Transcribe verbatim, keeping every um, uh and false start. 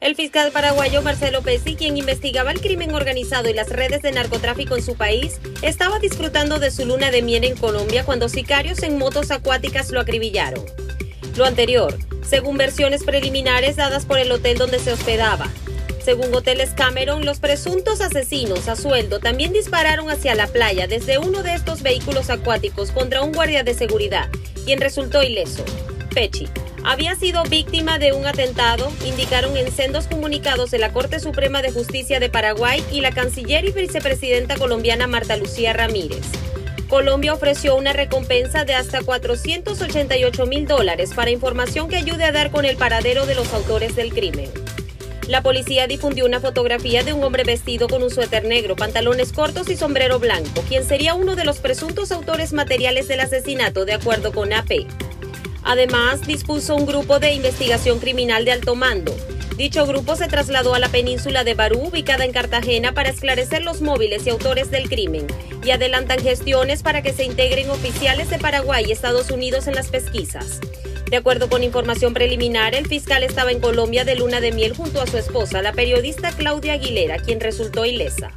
El fiscal paraguayo Marcelo Pecci, quien investigaba el crimen organizado y las redes de narcotráfico en su país, estaba disfrutando de su luna de miel en Colombia cuando sicarios en motos acuáticas lo acribillaron. Lo anterior, según versiones preliminares dadas por el hotel donde se hospedaba. Según Hoteles Cameron, los presuntos asesinos a sueldo también dispararon hacia la playa desde uno de estos vehículos acuáticos contra un guardia de seguridad, quien resultó ileso. Pecci había sido víctima de un atentado, indicaron en sendos comunicados de la Corte Suprema de Justicia de Paraguay y la canciller y vicepresidenta colombiana Marta Lucía Ramírez. Colombia ofreció una recompensa de hasta cuatrocientos ochenta y ocho mil dólares para información que ayude a dar con el paradero de los autores del crimen. La policía difundió una fotografía de un hombre vestido con un suéter negro, pantalones cortos y sombrero blanco, quien sería uno de los presuntos autores materiales del asesinato, de acuerdo con A P. Además, dispuso un grupo de investigación criminal de alto mando. Dicho grupo se trasladó a la península de Barú, ubicada en Cartagena, para esclarecer los móviles y autores del crimen, y adelantan gestiones para que se integren oficiales de Paraguay y Estados Unidos en las pesquisas. De acuerdo con información preliminar, el fiscal estaba en Colombia de luna de miel junto a su esposa, la periodista Claudia Aguilera, quien resultó ilesa.